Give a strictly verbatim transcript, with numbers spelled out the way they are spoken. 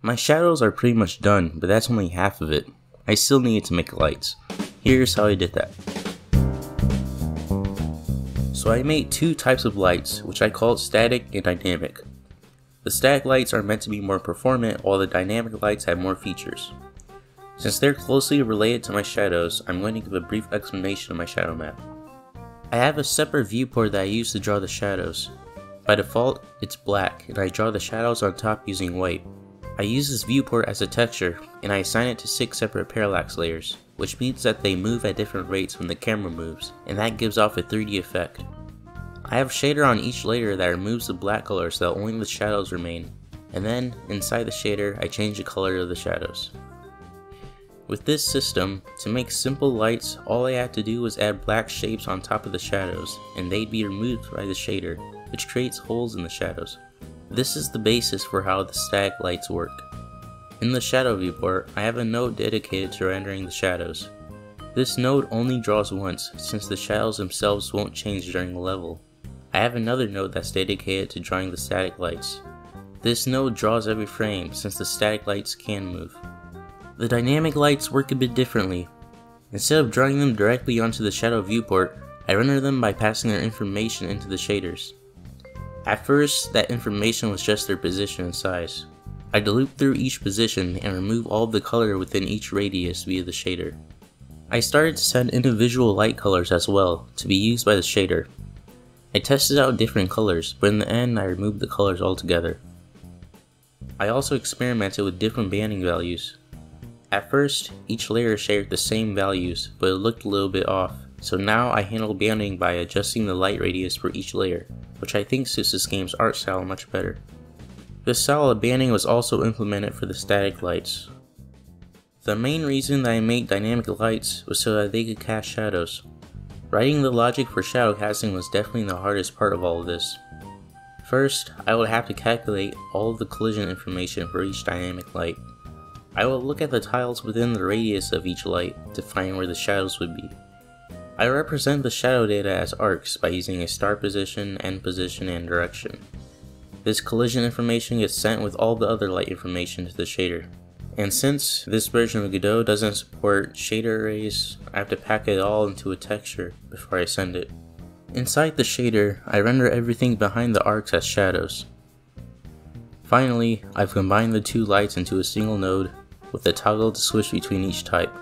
My shadows are pretty much done, but that's only half of it. I still needed to make lights. Here's how I did that. So I made two types of lights, which I called static and dynamic. The static lights are meant to be more performant, while the dynamic lights have more features. Since they're closely related to my shadows, I'm going to give a brief explanation of my shadow map. I have a separate viewport that I use to draw the shadows. By default, it's black, and I draw the shadows on top using white. I use this viewport as a texture, and I assign it to six separate parallax layers, which means that they move at different rates when the camera moves, and that gives off a three D effect. I have a shader on each layer that removes the black color so that only the shadows remain, and then, inside the shader, I change the color of the shadows. With this system, to make simple lights, all I had to do was add black shapes on top of the shadows, and they'd be removed by the shader, which creates holes in the shadows. This is the basis for how the static lights work. In the shadow viewport, I have a node dedicated to rendering the shadows. This node only draws once, since the shadows themselves won't change during the level. I have another node that's dedicated to drawing the static lights. This node draws every frame, since the static lights can move. The dynamic lights work a bit differently. Instead of drawing them directly onto the shadow viewport, I render them by passing their information into the shaders. At first, that information was just their position and size. I loop through each position and remove all of the color within each radius via the shader. I started to set individual light colors as well, to be used by the shader. I tested out different colors, but in the end I removed the colors altogether. I also experimented with different banding values. At first, each layer shared the same values, but it looked a little bit off, so now I handle banding by adjusting the light radius for each layer, which I think suits this game's art style much better. This style of banding was also implemented for the static lights. The main reason that I made dynamic lights was so that they could cast shadows. Writing the logic for shadow casting was definitely the hardest part of all of this. First, I would have to calculate all of the collision information for each dynamic light. I will look at the tiles within the radius of each light to find where the shadows would be. I represent the shadow data as arcs by using a start position, end position, and direction. This collision information gets sent with all the other light information to the shader. And since this version of Godot doesn't support shader arrays, I have to pack it all into a texture before I send it. Inside the shader, I render everything behind the arcs as shadows. Finally, I've combined the two lights into a single node, with a toggle to switch between each type.